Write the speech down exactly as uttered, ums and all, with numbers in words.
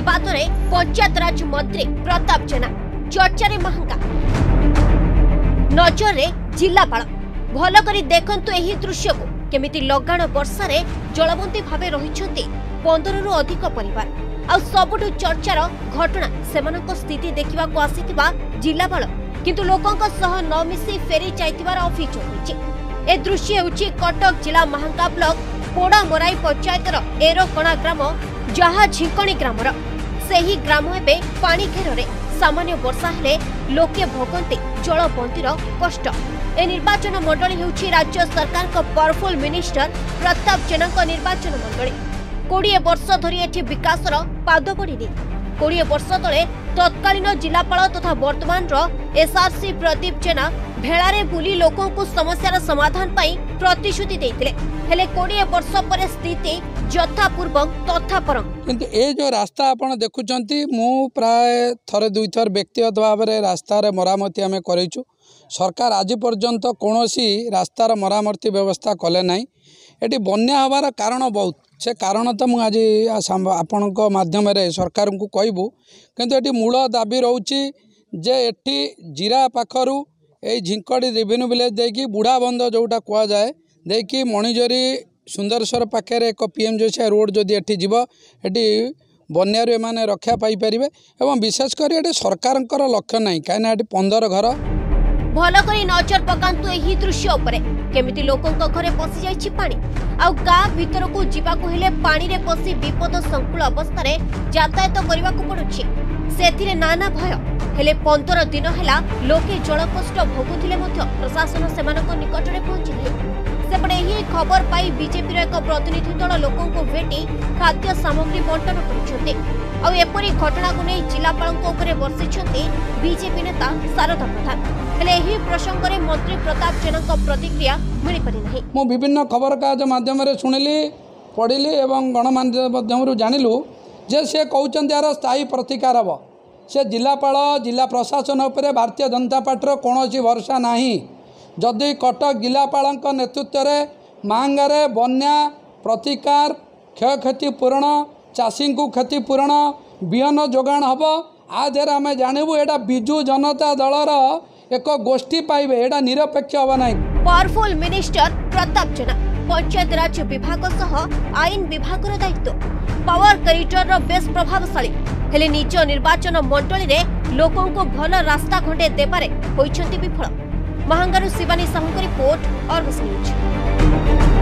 विवाद में पंचायत राज मंत्री प्रताप जेना चर्चा रे महांगा नजर रे जिलापाल भल करी देखंतु एही दृश्य को केमिति लगाण वर्षा रे जलबंदी भावे रहिछंती पंद्रह रु अधिक परिवार आ सबुठु चर्चार घटना सेमानक स्थिति देखिबा को आसीतिबा जिलापाल किंतु लोकंक सह न मिसी फेरी जायतिबार अभियोग होइछि। ए दृश्य हेउछि कटक जिला महांगा ब्लॉक पोड़ा मोराई पंचायतर एरोकणा ग्राम जहा झिंकणी ग्रामर सेही ग्राम एबे पानी घेर सामान्य वर्षा हेले लोके भोगंती जलबंदीर कष्ट। ए निर्वाचन मंडली हेउछि राज्य सरकारक पावरफुल मिनिस्टर प्रताप जेनाक निर्वाचन मंडली। कोड़े वर्ष धरी एठी विकासर पाद पड़िनी। कोड़े वर्ष तले तत्कालीन जिलापाल तथा वर्तमानर एसआरसी प्रदीप जेना भेड़ारे बुली लोकों को समस्यार समाधान पाई प्रतिश्रुति देइतिले हेले कोड़े वर्ष परे स्थिति यथा पूर्वक तथा परम। किंतु ए जो रास्ता आपण देखुचंती मु प्राय थरे दुई थर व्यक्तिगत भाव रे रास्ता रे मरामती आमे करैछु। सरकार आज पर्यंत कोनोसी रास्तार मरामती व्यवस्था कले नाही। एटी बन्या हवार कारण बहुत से कारण तो मुझे आज आपण मध्यम सरकार को कहबू किंतु एटी मूल दाबी रोचे जे एटी जीरा पाखरू ये झिंकड़ी रेवेन्यू विलेज देकी बुढ़ा बंध जोटा कह जाए देकी मणिजरी सुंदरसर पाखे एक पीएम जोसिया रोड जदि एटी जीव एटी बन्यारू एम रक्षा पाईपर एवं विशेषकर ये सरकार लक्ष्य ना कहीं पंदर घर भल कर नजर पकांतु दृश्य केमिति लोकंक घरे पसी जाइछि पानी आउ गाँ भीतर को जीवाकु हेले पानी रे पसी विपद संकुल अवस्था रे यातायात करवाकु पड़ुछि। सेथिरे नाना भय हेले पंद्रह दिन हेला लोके जलकष्ट भोगुथिले मध्य प्रशासन सेमानक निकट रे पहुँचिले। सेपटे एही खबर पाई बीजेपी रो एक प्रतिनिधि दल लोकंक भेटी खाद्य सामग्री बंटन करिसथि आउ एपरि घटना को नै जिलापालक ऊपर बर्षिछथि बीजेपी नेता शारदा प्रधान। एही प्रसंग रे मंत्री प्रताप जेना प्रतिक्रिया मिल पारि नाही। मु विभिन्न खबर कागज माध्यम रे सुनिली पढ़िली एवं गणमाध्यम माध्यम जानिलु जे से कहउचंती यार स्थायी प्रतिकार हबो से जिलापाल जिला प्रशासन उपरे भारतीय जनता पार्टी कोनोसी भरोसा नाही। जदि कटक जिलापाल नेतृत्व रे मांगारे बन्या प्रतिकार क्षय क्षति पूरण चाषी को क्षति पूरण बिहन जोगाण हबो आ देर आमे जानिबु एटा बिजू जनता दलर एक गोष्ठी पाइबे एडा निरपेक्ष होवा नाही। पावरफुल मिनिस्टर प्रताप जेना पंचायत राज विभाग सह आईन विभाग रो दायित्व पावर करिडोर रो बेस प्रभावशाली हेले निज निर्वाचन मंडली रे लोकों को भलो रास्ता घंटे देबारे होइछंती विफल। महांगारू शिवानी साहू को रिपोर्ट और न्यूज।